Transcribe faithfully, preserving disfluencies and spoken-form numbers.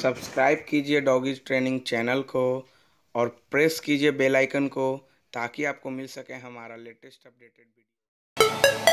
Subscribe कीजिए doggies training channel को और प्रेस कीजिए बेल आइकन को ताकि आपको मिल सके हमारा लेटेस्ट अपडेटेड वीडियो।